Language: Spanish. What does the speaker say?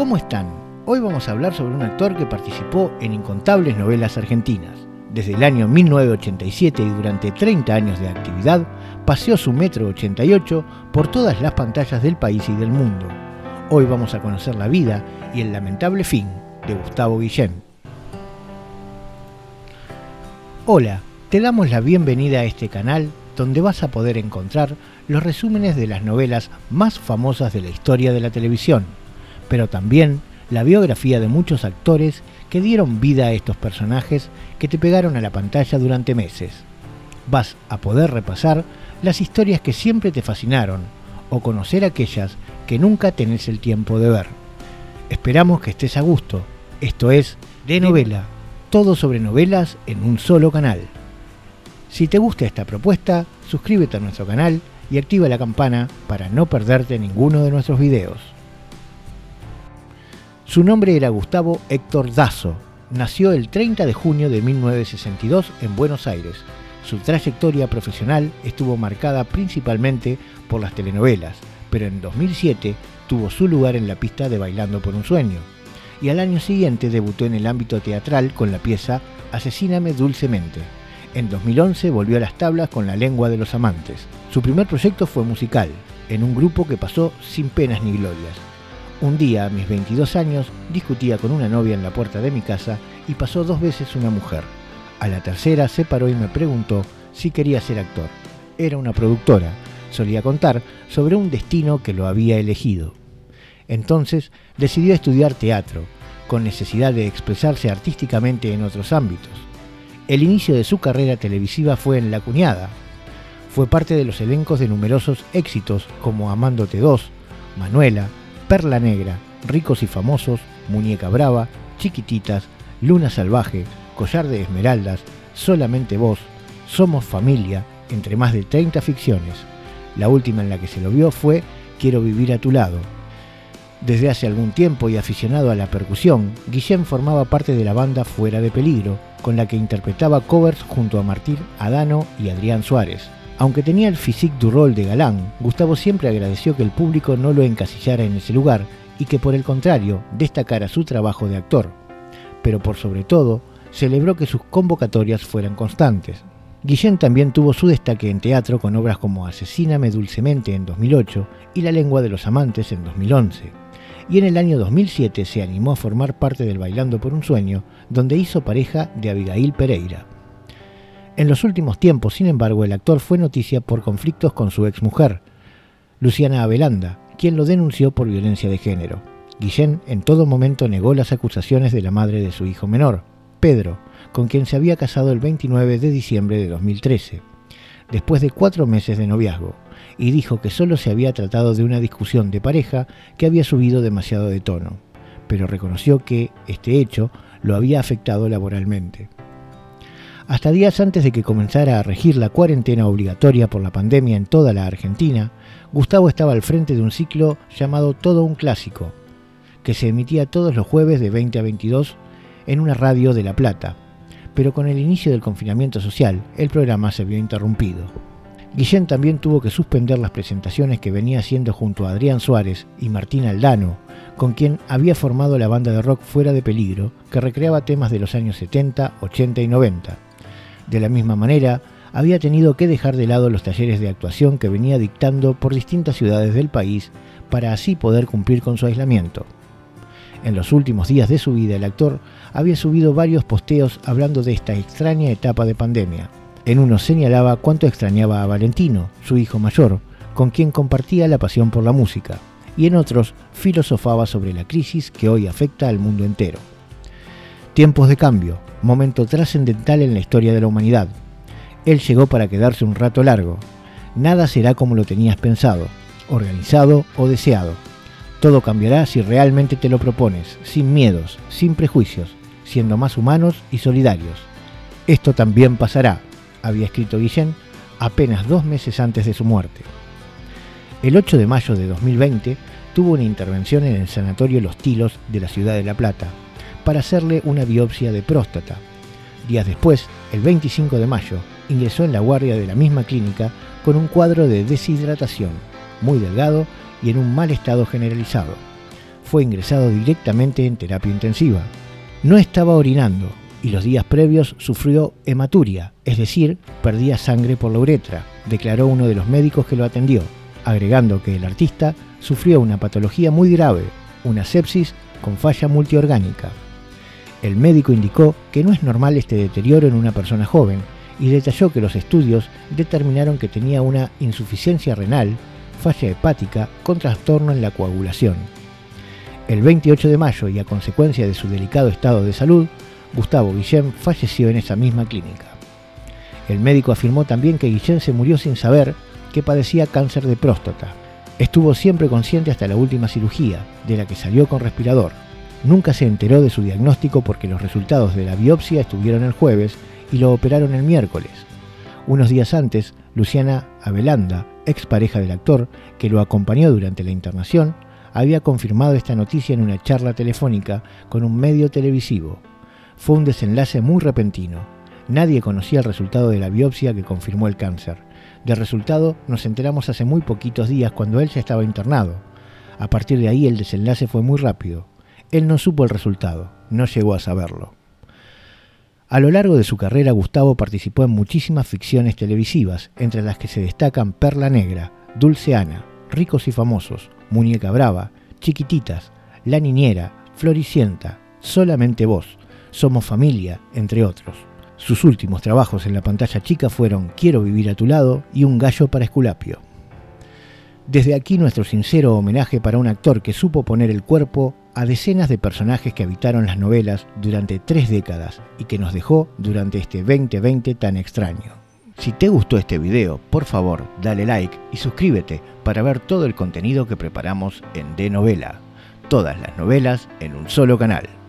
¿Cómo están? Hoy vamos a hablar sobre un actor que participó en incontables novelas argentinas. Desde el año 1987 y durante 30 años de actividad, paseó su metro 88 por todas las pantallas del país y del mundo. Hoy vamos a conocer la vida y el lamentable fin de Gustavo Guillén. Hola, te damos la bienvenida a este canal donde vas a poder encontrar los resúmenes de las novelas más famosas de la historia de la televisión, pero también la biografía de muchos actores que dieron vida a estos personajes que te pegaron a la pantalla durante meses. Vas a poder repasar las historias que siempre te fascinaron o conocer aquellas que nunca tenés el tiempo de ver. Esperamos que estés a gusto. Esto es De Novela, todo sobre novelas en un solo canal. Si te gusta esta propuesta, suscríbete a nuestro canal y activa la campana para no perderte ninguno de nuestros videos. Su nombre era Gustavo Héctor Dazo. Nació el 30 de junio de 1962 en Buenos Aires. Su trayectoria profesional estuvo marcada principalmente por las telenovelas, pero en 2007 tuvo su lugar en la pista de Bailando por un Sueño. Y al año siguiente debutó en el ámbito teatral con la pieza Asesíname Dulcemente. En 2011 volvió a las tablas con La Lengua de los Amantes. Su primer proyecto fue musical, en un grupo que pasó sin penas ni glorias. Un día, a mis 22 años, discutía con una novia en la puerta de mi casa y pasó dos veces una mujer. A la tercera se paró y me preguntó si quería ser actor. Era una productora, solía contar sobre un destino que lo había elegido. Entonces decidió estudiar teatro, con necesidad de expresarse artísticamente en otros ámbitos. El inicio de su carrera televisiva fue en La Cuñada. Fue parte de los elencos de numerosos éxitos como Amándote 2, Manuela, Perla Negra, Ricos y Famosos, Muñeca Brava, Chiquititas, Luna Salvaje, Collar de Esmeraldas, Solamente Vos, Somos Familia, entre más de 30 ficciones. La última en la que se lo vio fue Quiero Vivir a Tu Lado. Desde hace algún tiempo y aficionado a la percusión, Guillén formaba parte de la banda Fuera de Peligro, con la que interpretaba covers junto a Martín Aldano y Adrián Suárez. Aunque tenía el physique du rôle de galán, Gustavo siempre agradeció que el público no lo encasillara en ese lugar y que por el contrario destacara su trabajo de actor. Pero por sobre todo, celebró que sus convocatorias fueran constantes. Guillén también tuvo su destaque en teatro con obras como Asesíname Dulcemente en 2008 y La Lengua de los Amantes en 2011. Y en el año 2007 se animó a formar parte del Bailando por un Sueño, donde hizo pareja de Abigail Pereira. En los últimos tiempos, sin embargo, el actor fue noticia por conflictos con su exmujer, Luciana Abelenda, quien lo denunció por violencia de género. Guillén en todo momento negó las acusaciones de la madre de su hijo menor, Pedro, con quien se había casado el 29 de diciembre de 2013, después de 4 meses de noviazgo, y dijo que solo se había tratado de una discusión de pareja que había subido demasiado de tono, pero reconoció que este hecho lo había afectado laboralmente. Hasta días antes de que comenzara a regir la cuarentena obligatoria por la pandemia en toda la Argentina, Gustavo estaba al frente de un ciclo llamado Todo un Clásico, que se emitía todos los jueves de 20 a 22 en una radio de La Plata. Pero con el inicio del confinamiento social, el programa se vio interrumpido. Guillén también tuvo que suspender las presentaciones que venía haciendo junto a Adrián Suárez y Martín Aldano, con quien había formado la banda de rock Fuera de Peligro, que recreaba temas de los años 70, 80 y 90. De la misma manera, había tenido que dejar de lado los talleres de actuación que venía dictando por distintas ciudades del país para así poder cumplir con su aislamiento. En los últimos días de su vida, el actor había subido varios posteos hablando de esta extraña etapa de pandemia. En uno señalaba cuánto extrañaba a Valentino, su hijo mayor, con quien compartía la pasión por la música, y en otros filosofaba sobre la crisis que hoy afecta al mundo entero. Tiempos de cambio, momento trascendental en la historia de la humanidad. Él llegó para quedarse un rato largo. Nada será como lo tenías pensado, organizado o deseado. Todo cambiará si realmente te lo propones, sin miedos, sin prejuicios, siendo más humanos y solidarios. Esto también pasará, había escrito Guillén apenas 2 meses antes de su muerte. El 8 de mayo de 2020 tuvo una intervención en el sanatorio Los Tilos de la ciudad de La Plata, para hacerle una biopsia de próstata. Días después, el 25 de mayo, ingresó en la guardia de la misma clínica con un cuadro de deshidratación, muy delgado y en un mal estado generalizado. fue ingresado directamente en terapia intensiva. No estaba orinando y los días previos sufrió hematuria, es decir, perdía sangre por la uretra, declaró uno de los médicos que lo atendió, agregando que el artista sufrió una patología muy grave, una sepsis con falla multiorgánica. El médico indicó que no es normal este deterioro en una persona joven y detalló que los estudios determinaron que tenía una insuficiencia renal, falla hepática con trastorno en la coagulación. El 28 de mayo y a consecuencia de su delicado estado de salud, Gustavo Guillén falleció en esa misma clínica. El médico afirmó también que Guillén se murió sin saber que padecía cáncer de próstata. Estuvo siempre consciente hasta la última cirugía, de la que salió con respirador. Nunca se enteró de su diagnóstico porque los resultados de la biopsia estuvieron el jueves y lo operaron el miércoles. Unos días antes, Luciana Abelenda, expareja del actor, que lo acompañó durante la internación, había confirmado esta noticia en una charla telefónica con un medio televisivo. Fue un desenlace muy repentino. Nadie conocía el resultado de la biopsia que confirmó el cáncer. Del resultado nos enteramos hace muy poquitos días cuando él ya estaba internado. A partir de ahí el desenlace fue muy rápido. Él no supo el resultado, no llegó a saberlo. A lo largo de su carrera, Gustavo participó en muchísimas ficciones televisivas, entre las que se destacan Perla Negra, Dulce Ana, Ricos y Famosos, Muñeca Brava, Chiquititas, La Niñera, Floricienta, Solamente Vos, Somos Familia, entre otros. Sus últimos trabajos en la pantalla chica fueron Quiero Vivir a Tu Lado y Un gallo para Esculapio. Desde aquí nuestro sincero homenaje para un actor que supo poner el cuerpo a decenas de personajes que habitaron las novelas durante 3 décadas y que nos dejó durante este 2020 tan extraño. Si te gustó este video, por favor dale like y suscríbete para ver todo el contenido que preparamos en De Novela. Todas las novelas en un solo canal.